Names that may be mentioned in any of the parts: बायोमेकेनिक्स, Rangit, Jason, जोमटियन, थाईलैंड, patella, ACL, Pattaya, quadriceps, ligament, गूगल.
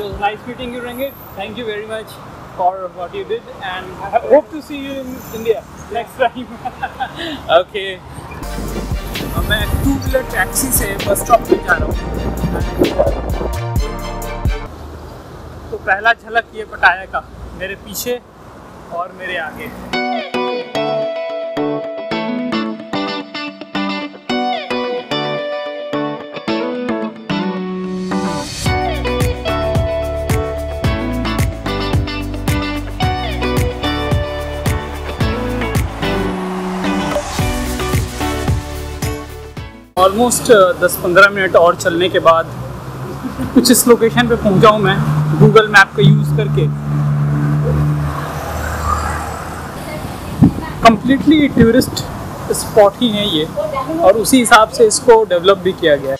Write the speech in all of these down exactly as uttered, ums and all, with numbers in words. It was nice meeting you, Rangit. Thank you very much for what you did, and I hope to see you in India next time. Okay. मैं two wheeler taxi से bus stop पे जा रहा हूँ। तो पहला झलक ये पटाया का, मेरे पीछे और मेरे आगे। ऑलमोस्ट दस पंद्रह मिनट और चलने के बाद कुछ इस लोकेशन पे पहुंचा हूँ मैं, गूगल मैप का यूज़ करके। कम्प्लीटली टूरिस्ट स्पॉट ही है ये, और उसी हिसाब से इसको डेवलप भी किया गया है।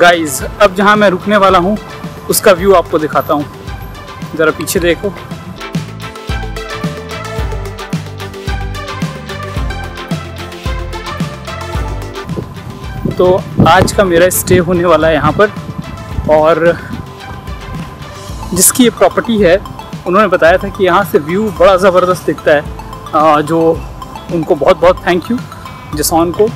गाइज, अब जहाँ मैं रुकने वाला हूँ उसका व्यू आपको दिखाता हूँ। ज़रा पीछे देखो। तो आज का मेरा स्टे होने वाला है यहाँ पर, और जिसकी ये प्रॉपर्टी है उन्होंने बताया था कि यहाँ से व्यू बड़ा ज़बरदस्त दिखता है, जो उनको बहुत बहुत थैंक यू, जेसन को।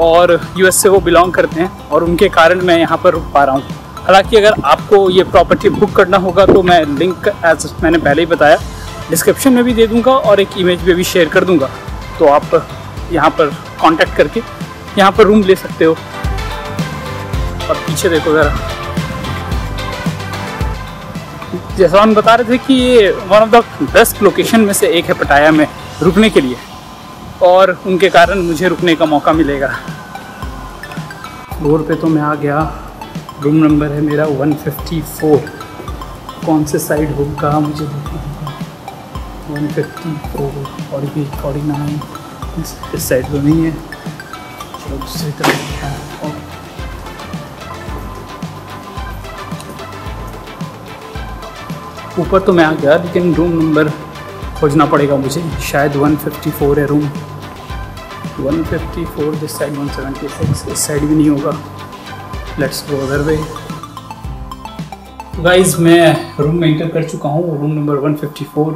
और यूएस से वो बिलोंग करते हैं और उनके कारण मैं यहाँ पर रुक पा रहा हूँ। हालांकि अगर आपको ये प्रॉपर्टी बुक करना होगा तो मैं लिंक, एज मैंने पहले ही बताया, डिस्क्रिप्शन में भी दे दूँगा और एक इमेज में भी शेयर कर दूँगा। तो आप यहाँ पर कांटेक्ट करके यहाँ पर रूम ले सकते हो। और पीछे देखो ज़रा, जैसा हम बता रहे थे कि ये one of the best location में से एक है पटाया में रुकने के लिए, और उनके कारण मुझे रुकने का मौका मिलेगा। डोर पे तो मैं आ गया। रूम नंबर है मेरा एक सौ चौवन। कौन से साइड होगा मुझे एक सौ चौवन और ये उनचास इस साइड तो नहीं है, चलो दूसरी तरफ है। ऊपर तो मैं आ गया, लेकिन रूम नंबर खोजना पड़ेगा मुझे। शायद एक सौ चौवन है रूम। एक सौ चौवन दिस साइड, एक सौ छिहत्तर इस साइड भी नहीं होगा। Let's go other way. Guys, मैं रूम में एंटर कर चुका हूँ, रूम नंबर एक सौ चौवन।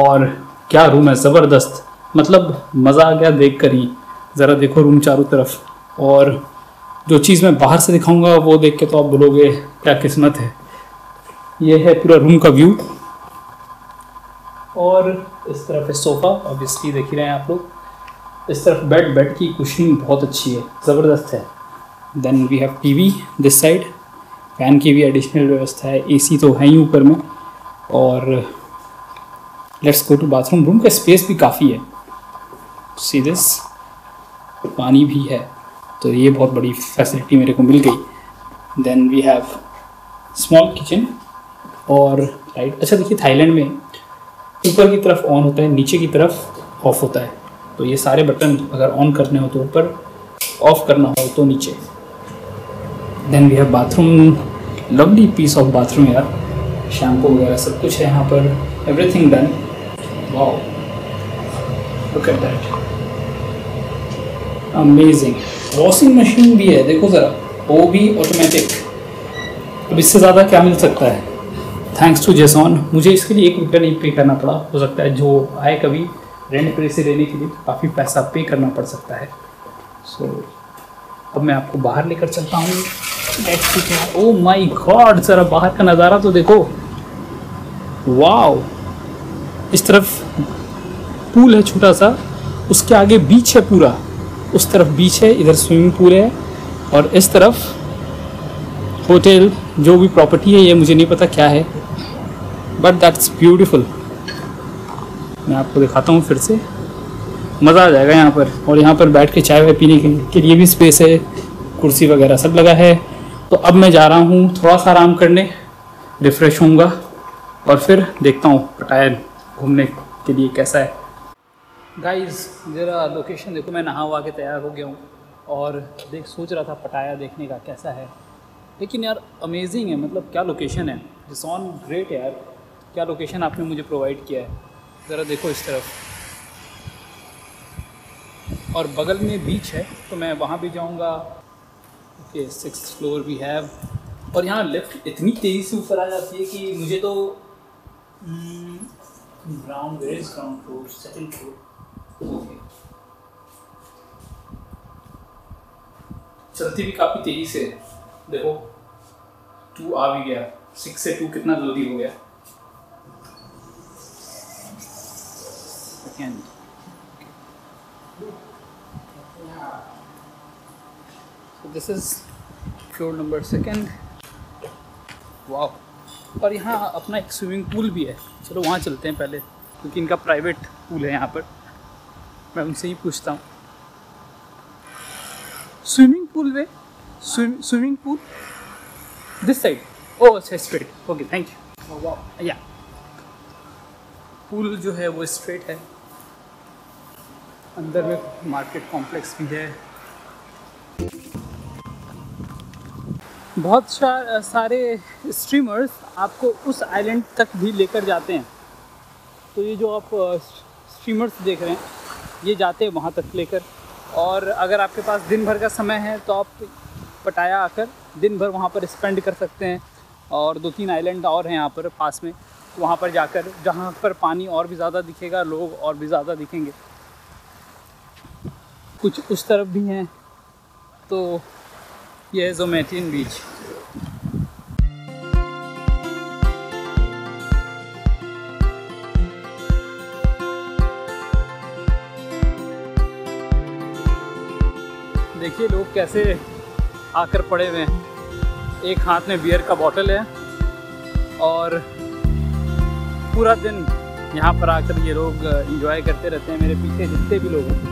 और क्या रूम है, ज़बरदस्त, मतलब मज़ा आ गया देख कर ही। ज़रा देखो रूम चारों तरफ, और जो चीज़ मैं बाहर से दिखाऊंगा वो देख के तो आप बोलोगे क्या किस्मत है। ये है पूरा रूम का व्यू, और इस तरफ है सोफ़ा, ऑब्वियसली देख ही रहे हैं आप लोग। इस तरफ बेड, बेड की कुशनिंग बहुत अच्छी है, ज़बरदस्त है। Then we have TV this side, fan की भी एडिशनल व्यवस्था है, एसी तो है ही ऊपर में। और let's go to bathroom. Room का स्पेस भी काफ़ी है, सी दिस, पानी भी है, तो ये बहुत बड़ी फैसिलिटी मेरे को मिल गई। Then we have small kitchen और लाइट। अच्छा देखिए, थाईलैंड में ऊपर की तरफ ऑन होता है, नीचे की तरफ ऑफ होता है, तो ये सारे बटन अगर ऑन करने हो तो ऊपर, ऑफ करना हो तो नीचे। Then we have bathroom, lovely piece of bathroom यार, शैम्पू वगैरह सब कुछ है यहाँ पर, everything done. Wow, look at that, amazing. Washing machine भी है, देखो ज़रा, वो भी ऑटोमेटिक। अब इससे ज़्यादा क्या मिल सकता है। थैंक्स टू जेसन, मुझे इसके लिए एक रुपया नहीं पे करना पड़ा। हो सकता है जो आए कभी रेंट पे से लेने के लिए तो काफ़ी पैसा पे करना पड़ सकता है। सो so, अब मैं आपको बाहर लेकर चलता हूँ। नेक्स्ट ठीक है। ओ माई गॉड, ज़रा बाहर का नज़ारा तो देखो, वाओ। इस तरफ पूल है छोटा सा, उसके आगे बीच है पूरा, उस तरफ बीच है, इधर स्विमिंग पूल है, और इस तरफ होटल, जो भी प्रॉपर्टी है ये मुझे नहीं पता क्या है, बट दैट्स ब्यूटीफुल। मैं आपको दिखाता हूँ फिर से, मज़ा आ जाएगा यहाँ पर। और यहाँ पर बैठ के चाय वाय पीने के लिए भी स्पेस है, कुर्सी वगैरह सब लगा है। तो अब मैं जा रहा हूँ थोड़ा सा आराम करने, रिफ़्रेश होऊंगा और फिर देखता हूँ पटाया घूमने के लिए कैसा है। गाइज़, ज़रा लोकेशन देखो, मैं नहा हुआ के तैयार हो गया हूँ और देख सोच रहा था पटाया देखने का कैसा है, लेकिन यार अमेजिंग है, मतलब क्या लोकेशन है जसॉन, ग्रेट यार, क्या लोकेशन आपने मुझे प्रोवाइड किया है। ज़रा देखो इस तरफ, और बगल में बीच है तो मैं वहाँ भी जाऊँगा। Okay, six floor we have, और यहाँ लिफ्ट इतनी तेज़ी से ऊपर आ जाती है कि मुझे तो ground ground floor second floor, okay, चलती भी काफ़ी तेज़ी से। देखो टू आ भी गया, सिक्स से टू कितना जल्दी हो गया। Second this is floor number second. वाह, और यहाँ अपना एक स्विमिंग पूल भी है, चलो वहाँ चलते हैं पहले, क्योंकि इनका प्राइवेट पूल है यहाँ पर, मैं उनसे ही पूछता हूँ। Swimming pool way swim swimming pool this side, ओ अच्छा स्ट्रेट, ओके थैंक यू। वाह या पूल जो है वो स्ट्रेट है, अंदर में मार्केट कॉम्प्लेक्स भी है, बहुत सारे स्ट्रीमर्स आपको उस आइलैंड तक भी लेकर जाते हैं। तो ये जो आप स्ट्रीमर्स देख रहे हैं ये जाते हैं वहाँ तक लेकर, और अगर आपके पास दिन भर का समय है तो आप पटाया आकर दिन भर वहाँ पर स्पेंड कर सकते हैं। और दो तीन आइलैंड और हैं यहाँ पर पास में, तो वहाँ पर जाकर जहाँ पर पानी और भी ज़्यादा दिखेगा, लोग और भी ज़्यादा दिखेंगे। कुछ उस तरफ भी हैं, तो यह है जोमटियन बीच। देखिए लोग कैसे आकर पड़े हुए हैं, एक हाथ में बियर का बोतल है, और पूरा दिन यहाँ पर आकर ये लोग एंजॉय करते रहते हैं। मेरे पीछे जितने भी लोग हैं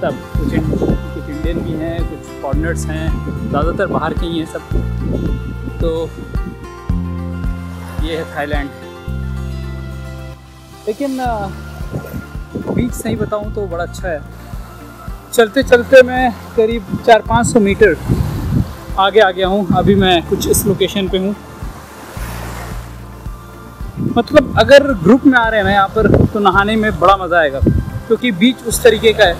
सब, कुछ कुछ इंडियन भी हैं, कुछ फॉरनर्स हैं, ज़्यादातर बाहर के ही हैं सब। तो ये है थाईलैंड, लेकिन बीच सही बताऊँ तो बड़ा अच्छा है। चलते चलते मैं करीब चार पाँच सौ मीटर आगे आ गया हूँ, अभी मैं कुछ इस लोकेशन पे हूँ। मतलब अगर ग्रुप में आ रहे हैं ना यहाँ पर तो नहाने में बड़ा मज़ा आएगा, क्योंकि बीच उस तरीके का है,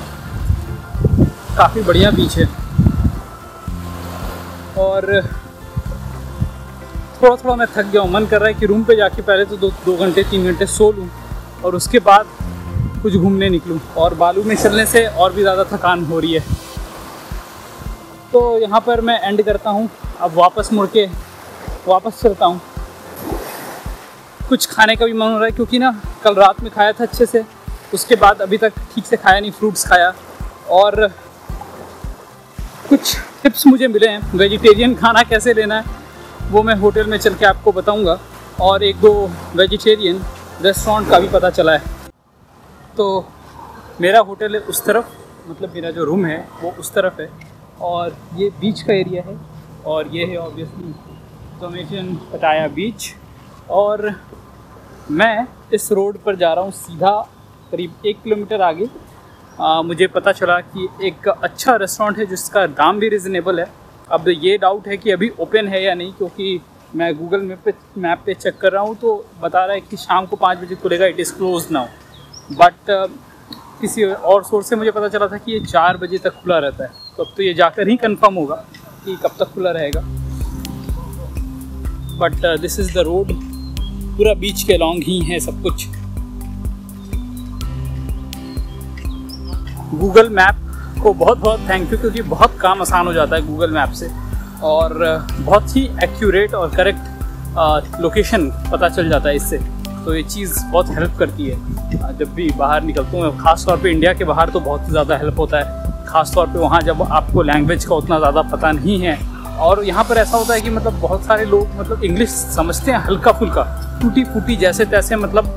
काफ़ी बढ़िया बीच है। और थोड़ा थोड़ा मैं थक गया हूँ, मन कर रहा है कि रूम पे जाके पहले तो दो दो घंटे तीन घंटे सो लूँ और उसके बाद कुछ घूमने निकलूँ, और बालू में चलने से और भी ज़्यादा थकान हो रही है। तो यहाँ पर मैं एंड करता हूँ, अब वापस मुड़ के वापस चलता हूँ। कुछ खाने का भी मन हो रहा है, क्योंकि ना कल रात में खाया था अच्छे से, उसके बाद अभी तक ठीक से खाया नहीं, फ्रूट्स खाया। और कुछ टिप्स मुझे मिले हैं वेजिटेरियन खाना कैसे लेना है, वो मैं होटल में चल के आपको बताऊंगा, और एक दो वेजिटेरियन रेस्टोरेंट का भी पता चला है। तो मेरा होटल है उस तरफ, मतलब मेरा जो रूम है वो उस तरफ है, और ये बीच का एरिया है, और ये है ऑब्वियसली जोमटियन पटाया बीच। और मैं इस रोड पर जा रहा हूँ सीधा, करीब एक किलोमीटर आगे आ, मुझे पता चला कि एक अच्छा रेस्टोरेंट है जिसका दाम भी रिजनेबल है। अब ये डाउट है कि अभी ओपन है या नहीं, क्योंकि मैं गूगल मैप पे मैप पे चेक कर रहा हूँ तो बता रहा है कि शाम को पाँच बजे खुलेगा, it is close now. But किसी और सोर्स से मुझे पता चला था कि ये चार बजे तक खुला रहता है, तो अब तो ये जाकर ही कंफर्म होगा कि कब तक खुला रहेगा। But this is the road, पूरा बीच के अलॉन्ग ही है सब कुछ। गूगल मैप को बहुत बहुत थैंक यू, क्योंकि बहुत काम आसान हो जाता है गूगल मैप से, और बहुत ही एक्यूरेट और करेक्ट लोकेशन पता चल जाता है इससे। तो ये चीज़ बहुत हेल्प करती है जब भी बाहर निकलता हूँ, ख़ास तौर पे इंडिया के बाहर तो बहुत ज़्यादा हेल्प होता है, ख़ास तौर पे वहाँ जब आपको लैंग्वेज का उतना ज़्यादा पता नहीं है। और यहाँ पर ऐसा होता है कि मतलब बहुत सारे लोग मतलब इंग्लिश समझते हैं हल्का फुल्का, टूटी फूटी जैसे तैसे मतलब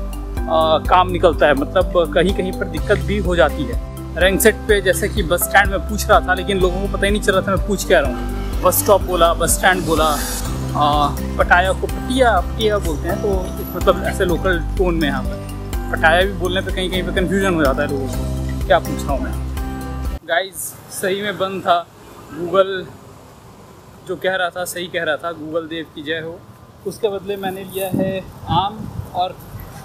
आ, काम निकलता है, मतलब कहीं कहीं पर दिक्कत भी हो जाती है। रंगसेट पे जैसे कि बस स्टैंड में पूछ रहा था, लेकिन लोगों को पता ही नहीं चल रहा था मैं पूछ क्या रहा हूँ, बस स्टॉप बोला, बस स्टैंड बोला, आ, पटाया को पटिया पटिया बोलते हैं, तो मतलब ऐसे लोकल टोन में यहाँ पर पटाया भी बोलने पे कहीं कहीं पे कन्फ्यूजन हो जाता है लोगों को, क्या पूछ रहा हूँ मैं। गाइस सही में बंद था। गूगल जो कह रहा था सही कह रहा था, गूगल देव की जय हो। उसके बदले मैंने लिया है आम और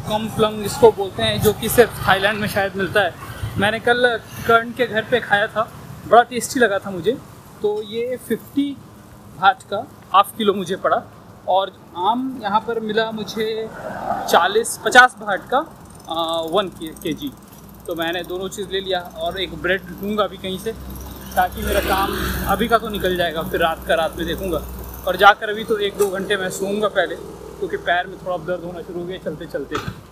कम प्लंग इसको बोलते हैं, जो कि सिर्फ थाईलैंड में शायद मिलता है। मैंने कल कर्ण के घर पे खाया था, बड़ा टेस्टी लगा था मुझे। तो ये पचास भाट का हाफ किलो मुझे पड़ा और आम यहाँ पर मिला मुझे चालीस पचास भाट का वन के जी। तो मैंने दोनों चीज़ ले लिया और एक ब्रेड लूँगा अभी कहीं से, ताकि मेरा काम अभी का तो निकल जाएगा, फिर रात का रात में देखूँगा। और जाकर अभी तो एक दो घंटे मैं सोऊंगा पहले, क्योंकि पैर में थोड़ा दर्द होना शुरू हो गया चलते चलते।